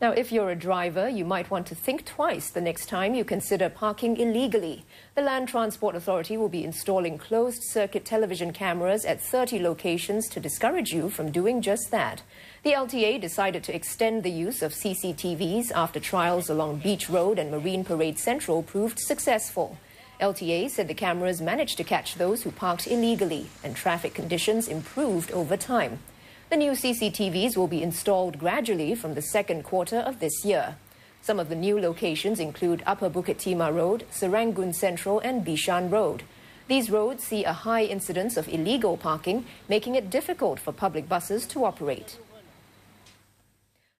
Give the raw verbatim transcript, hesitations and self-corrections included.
Now, if you're a driver, you might want to think twice the next time you consider parking illegally. The Land Transport Authority will be installing closed-circuit television cameras at thirty locations to discourage you from doing just that. The L T A decided to extend the use of C C T Vs after trials along Beach Road and Marine Parade Central proved successful. L T A said the cameras managed to catch those who parked illegally, and traffic conditions improved over time. The new C C T Vs will be installed gradually from the second quarter of this year. Some of the new locations include Upper Bukit Timah Road, Serangoon Central and Bishan Road. These roads see a high incidence of illegal parking, making it difficult for public buses to operate.